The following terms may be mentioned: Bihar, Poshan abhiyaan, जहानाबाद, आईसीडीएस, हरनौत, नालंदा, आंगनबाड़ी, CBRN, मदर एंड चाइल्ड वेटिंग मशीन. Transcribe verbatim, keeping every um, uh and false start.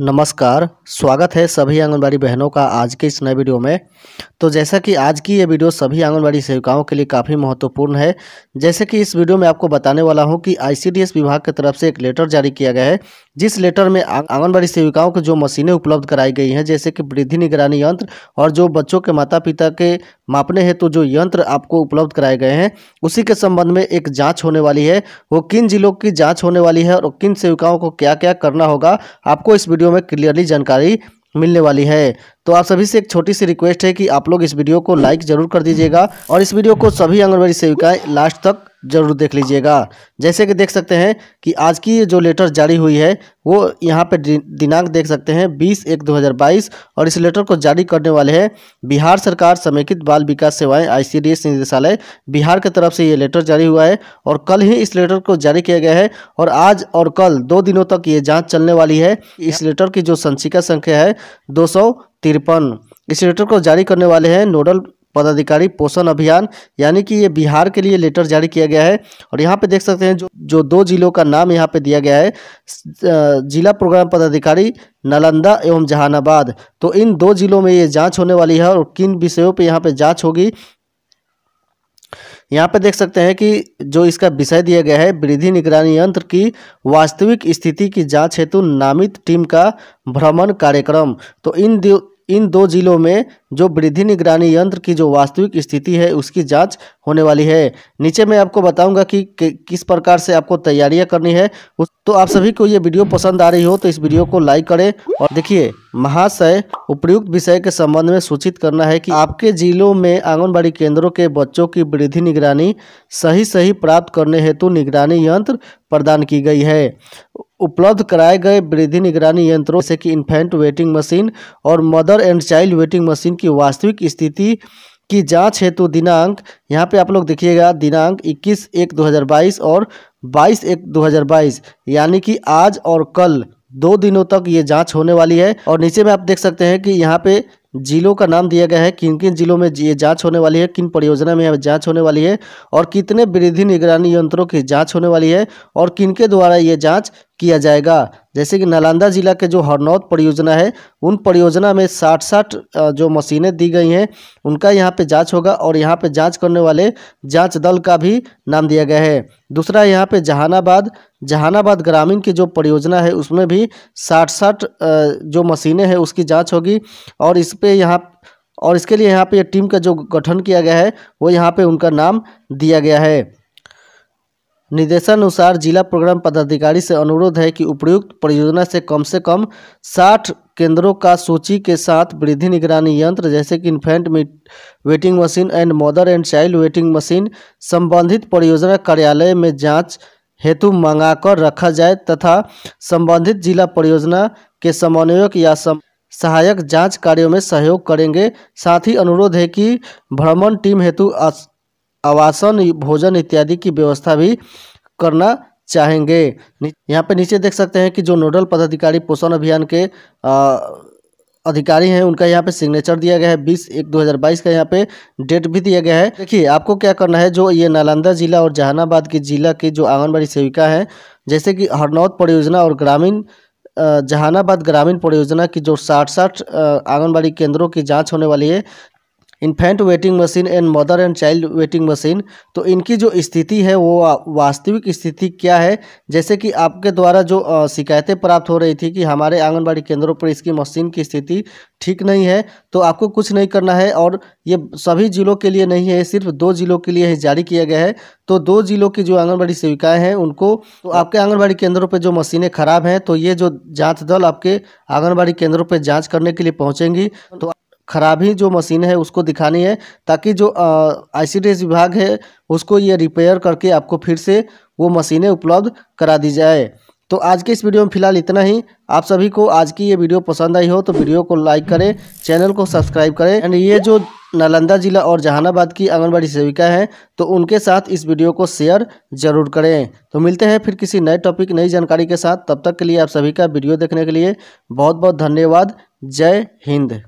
नमस्कार, स्वागत है सभी आंगनबाड़ी बहनों का आज के इस नए वीडियो में। तो जैसा कि आज की ये वीडियो सभी आंगनबाड़ी सेविकाओं के लिए काफ़ी महत्वपूर्ण है। जैसे कि इस वीडियो में आपको बताने वाला हूं कि आईसीडीएस विभाग की तरफ से एक लेटर जारी किया गया है, जिस लेटर में आंगनबाड़ी सेविकाओं को जो मशीनें उपलब्ध कराई गई हैं, जैसे कि वृद्धि निगरानी यंत्र और जो बच्चों के माता पिता के मापने हेतु जो यंत्र आपको उपलब्ध कराए गए हैं, उसी के संबंध में एक जाँच होने वाली है। वो किन जिलों की जाँच होने वाली है और किन सेविकाओं को क्या क्या करना होगा, आपको इस वीडियो में क्लियरली जानकारी मिलने वाली है। तो आप सभी से एक छोटी सी रिक्वेस्ट है कि आप लोग इस वीडियो को लाइक जरूर कर दीजिएगा और इस वीडियो को सभी आंगनबाड़ी सेविकाएं लास्ट तक जरूर देख लीजिएगा। जैसे कि देख सकते हैं कि आज की जो लेटर जारी हुई है वो यहाँ पे दिनांक देख सकते हैं बीस एक दो हज़ार बाईस, और इस लेटर को जारी करने वाले हैं बिहार सरकार समेकित बाल विकास सेवाएं आईसीडीएस निदेशालय बिहार की तरफ से ये लेटर जारी हुआ है। और कल ही इस लेटर को जारी किया गया है और आज और कल दो दिनों तक ये जाँच चलने वाली है। इस लेटर की जो संचिका संख्या है दो सौ तिरपन। इस लेटर को जारी करने वाले हैं नोडल पदाधिकारी पोषण अभियान, यानी कि ये बिहार के लिए लेटर जारी किया गया है। और यहाँ पे देख सकते हैं जो जो दो जिलों का नाम यहाँ पे दिया गया है, जिला प्रोग्राम पदाधिकारी नालंदा एवं जहानाबाद। तो इन दो जिलों में ये जांच होने वाली है और किन विषयों पे यहाँ पे जांच होगी, यहाँ पे देख सकते हैं कि जो इसका विषय दिया गया है वृद्धि निगरानी यंत्र की वास्तविक स्थिति की जाँच हेतु नामित टीम का भ्रमण कार्यक्रम। तो इन इन दो जिलों में जो वृद्धि निगरानी यंत्र की जो वास्तविक स्थिति है उसकी जांच होने वाली है। नीचे मैं आपको बताऊंगा कि किस प्रकार से आपको तैयारियां करनी है। तो आप सभी को ये वीडियो पसंद आ रही हो तो इस वीडियो को लाइक करें। और देखिए, महाशय उपयुक्त विषय के संबंध में सूचित करना है कि आपके जिलों में आंगनबाड़ी केंद्रों के बच्चों की वृद्धि निगरानी सही सही प्राप्त करने हेतु निगरानी यंत्र प्रदान की गई है। उपलब्ध कराए गए वृद्धि निगरानी यंत्रों जैसे कि इन्फेंट वेटिंग मशीन और मदर एंड चाइल्ड वेटिंग मशीन की वास्तविक स्थिति की जांच हेतु दिनांक, यहाँ पे आप लोग देखिएगा, दिनांक इक्कीस एक दो हज़ार बाईस और बाईस एक दो हज़ार बाईस, यानी कि आज और कल दो दिनों तक ये जांच होने वाली है। और नीचे में आप देख सकते हैं कि यहाँ पे जिलों का नाम दिया गया है, किन किन जिलों में ये जांच होने वाली है, किन परियोजना में यह जांच होने वाली है और कितने वृद्धि निगरानी यंत्रों की जांच होने वाली है और किनके द्वारा ये जांच किया जाएगा। जैसे कि नालंदा जिला के जो हरनौत परियोजना है, उन परियोजना में साठ साठ जो मशीनें दी गई हैं उनका यहाँ पे जांच होगा और यहाँ पे जांच करने वाले जांच दल का भी नाम दिया गया है। दूसरा यहाँ पे जहानाबाद जहानाबाद ग्रामीण की जो परियोजना है उसमें भी साठ साठ जो मशीनें हैं उसकी जाँच होगी और इस पर यहाँ और इसके लिए यहाँ पर टीम का जो गठन किया गया है वो यहाँ पर उनका नाम दिया गया है। निर्देशानुसार जिला प्रोग्राम पदाधिकारी से अनुरोध है कि उपयुक्त परियोजना से कम से कम साठ केंद्रों का सूची के साथ वृद्धि निगरानी यंत्र जैसे कि infant waiting machine and मदर एंड चाइल्ड वेटिंग मशीन संबंधित परियोजना कार्यालय में जांच हेतु मंगाकर रखा जाए तथा संबंधित जिला परियोजना के समन्वयक या सम... सहायक जाँच कार्यों में सहयोग करेंगे। साथ ही अनुरोध है कि भ्रमण टीम हेतु अस... आवासन भोजन इत्यादि की व्यवस्था भी करना चाहेंगे। यहाँ पे नीचे देख सकते हैं कि जो नोडल पदाधिकारी पोषण अभियान के आ, अधिकारी हैं उनका यहाँ पे सिग्नेचर दिया गया है, बीस एक दो हज़ार बाईस का यहाँ पे डेट भी दिया गया है। देखिए, आपको क्या करना है, जो ये नालंदा जिला और जहानाबाद के जिला की जो आंगनबाड़ी सेविका हैं, जैसे कि हरनौत परियोजना और ग्रामीण जहानाबाद ग्रामीण परियोजना की जो साठ साठ आंगनबाड़ी केंद्रों की जाँच होने वाली है, infant waiting machine and मदर एंड चाइल्ड वेटिंग मशीन, तो इनकी जो स्थिति है वो वास्तविक स्थिति क्या है। जैसे कि आपके द्वारा जो शिकायतें प्राप्त हो रही थी कि हमारे आंगनबाड़ी केंद्रों पर इसकी मशीन की स्थिति ठीक नहीं है, तो आपको कुछ नहीं करना है। और ये सभी जिलों के लिए नहीं है, सिर्फ दो जिलों के लिए ही जारी किया गया है। तो दो जिलों की जो आंगनबाड़ी सेविकाएं हैं उनको, तो आपके आंगनबाड़ी केंद्रों पे जो मशीनें ख़राब हैं तो ये जो जाँच दल आपके आंगनबाड़ी केंद्रों पर जाँच करने के लिए पहुँचेंगी, तो खराबी जो मशीन है उसको दिखानी है ताकि जो आईसीडीएस विभाग है उसको ये रिपेयर करके आपको फिर से वो मशीनें उपलब्ध करा दी जाए। तो आज के इस वीडियो में फिलहाल इतना ही। आप सभी को आज की ये वीडियो पसंद आई हो तो वीडियो को लाइक करें, चैनल को सब्सक्राइब करें। एंड ये जो नालंदा जिला और जहानाबाद की आंगनबाड़ी सेविका हैं तो उनके साथ इस वीडियो को शेयर जरूर करें। तो मिलते हैं फिर किसी नए टॉपिक, नई जानकारी के साथ। तब तक के लिए आप सभी का वीडियो देखने के लिए बहुत बहुत धन्यवाद। जय हिंद।